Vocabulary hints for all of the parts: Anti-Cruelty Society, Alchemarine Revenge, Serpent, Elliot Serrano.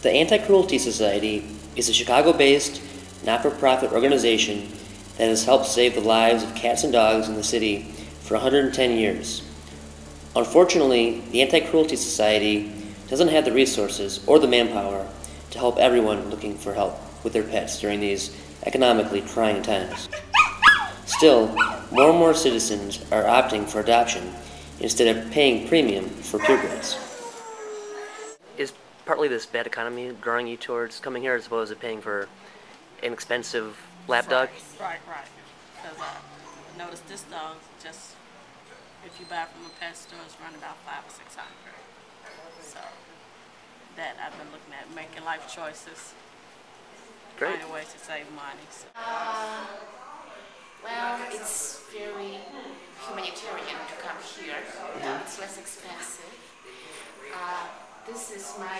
The Anti-Cruelty Society is a Chicago-based, not-for-profit organization that has helped save the lives of cats and dogs in the city for 110 years. Unfortunately, the Anti-Cruelty Society doesn't have the resources or the manpower to help everyone looking for help with their pets during these economically trying times. Still, more and more citizens are opting for adoption instead of paying premium for purebreds. Is partly this bad economy drawing you towards coming here as opposed to paying for an expensive lap dog? Right. Because I noticed this dog, just if you buy from a pet store, it's around about $500 or $600. So that I've been looking at, making life choices. Great. Finding ways to save money. So. Well, it's very humanitarian to come here. It's less expensive. This is my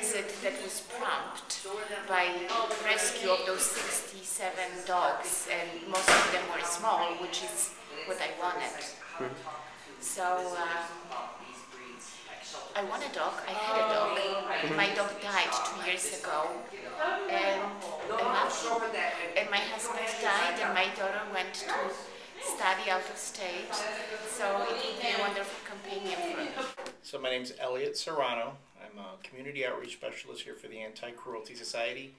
visit that was prompted by the rescue of those 67 dogs, and most of them were small, which is what I wanted. So I want a dog. I had a dog. My dog died 2 years ago, and my husband died, and my daughter went to study out of state, so it would be a wonderful companion for me. So my name's Elliot Serrano. I'm a community outreach specialist here for the Anti-Cruelty Society,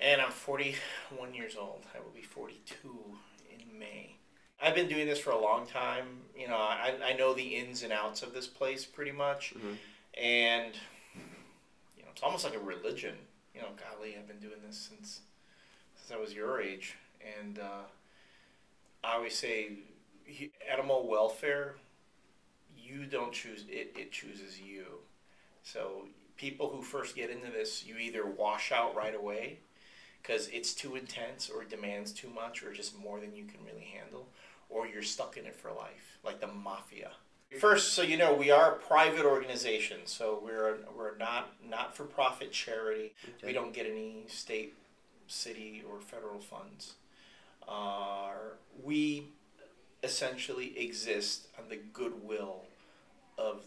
and I'm 41 years old. I will be 42 in May. I've been doing this for a long time. You know, I know the ins and outs of this place pretty much, and you know, it's almost like a religion. You know, golly, I've been doing this since I was your age, and I always say, animal welfare, you don't choose it; it chooses you. So people who first get into this, you either wash out right away because it's too intense or demands too much or just more than you can really handle, or you're stuck in it for life, like the mafia. First, so you know, we are a private organization, so we're not-for-profit charity. Okay. We don't get any state, city, or federal funds. We essentially exist on the goodwill of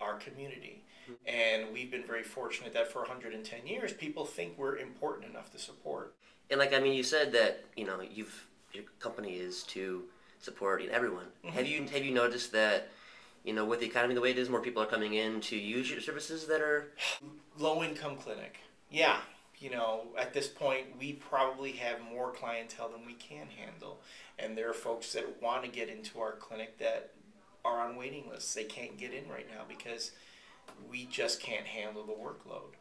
our community. And we've been very fortunate that for 110 years, people think we're important enough to support. And like, I mean, you said that, you know, your company is to support everyone. Have you noticed that, you know, with the economy the way it is, more people are coming in to use your services that are low-income clinic? Yeah. You know, at this point, we probably have more clientele than we can handle. And there are folks that want to get into our clinic that are on waiting lists. They can't get in right now because we just can't handle the workload.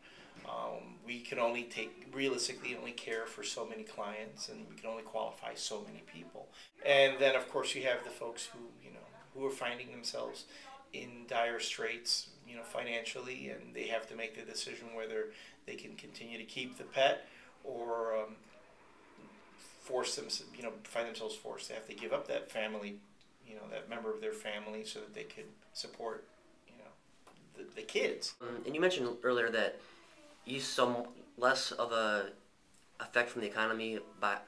We can only realistically only care for so many clients, and we can only qualify so many people. And then, of course, you have the folks who, you know, who are finding themselves in dire straits, you know, financially, and they have to make the decision whether they can continue to keep the pet or force them, you know, find themselves forced to have to give up that family, you know, that member of their family so that they could support, you know, the kids. And you mentioned earlier that you saw less of a effect from the economy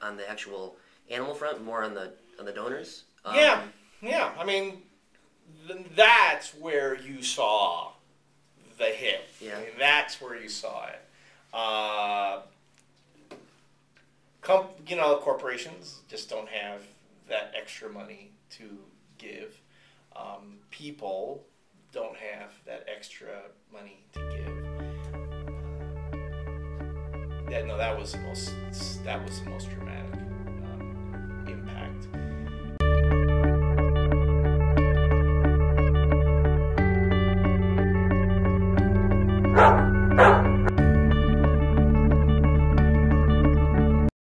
on the actual animal front, more on the donors. Yeah. I mean, that's where you saw the hit. Yeah. I mean, that's where you saw it. You know, corporations just don't have that extra money to give. People don't have that extra money to give. That was the most dramatic.